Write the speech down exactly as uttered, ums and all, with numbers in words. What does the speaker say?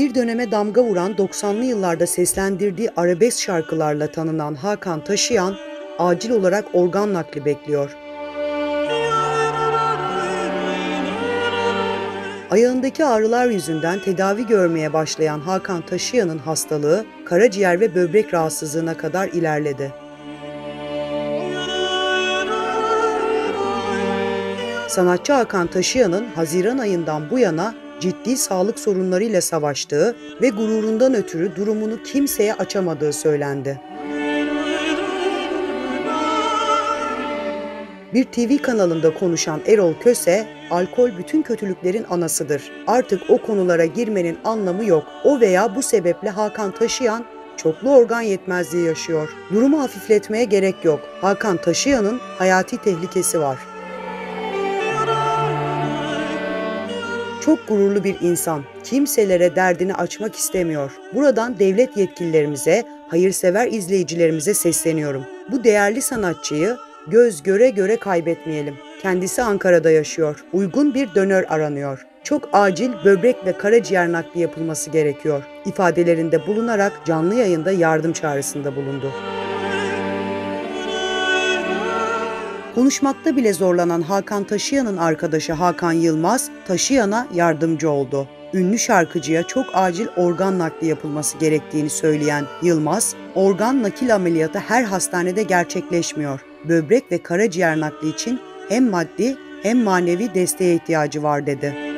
bir döneme damga vuran doksanlı yıllarda seslendirdiği arabesk şarkılarla tanınan Hakan Taşıyan, acil olarak organ nakli bekliyor. Ayağındaki ağrılar yüzünden tedavi görmeye başlayan Hakan Taşıyan'ın hastalığı, karaciğer ve böbrek rahatsızlığına kadar ilerledi. Sanatçı Hakan Taşıyan'ın Haziran ayından bu yana ciddi sağlık sorunlarıyla savaştığı ve gururundan ötürü durumunu kimseye açamadığı söylendi. Bir T V kanalında konuşan Erol Köse, "Alkol bütün kötülüklerin anasıdır. Artık o konulara girmenin anlamı yok. O veya bu sebeple Hakan Taşıyan çoklu organ yetmezliği yaşıyor. Durumu hafifletmeye gerek yok. Hakan Taşıyan'ın hayati tehlikesi var. Çok gururlu bir insan. Kimselere derdini açmak istemiyor. Buradan devlet yetkililerimize, hayırsever izleyicilerimize sesleniyorum. Bu değerli sanatçıyı göz göre göre kaybetmeyelim. Kendisi Ankara'da yaşıyor. Uygun bir donör aranıyor. Çok acil böbrek ve karaciğer nakli yapılması gerekiyor." ifadelerinde bulunarak canlı yayında yardım çağrısında bulundu. Konuşmakta bile zorlanan Hakan Taşıyan'ın arkadaşı Hakan Yılmaz, Taşıyan'a yardımcı oldu. Ünlü şarkıcıya çok acil organ nakli yapılması gerektiğini söyleyen Yılmaz, "Organ nakil ameliyatı her hastanede gerçekleşmiyor. Böbrek ve karaciğer nakli için hem maddi hem manevi desteğe ihtiyacı var" dedi.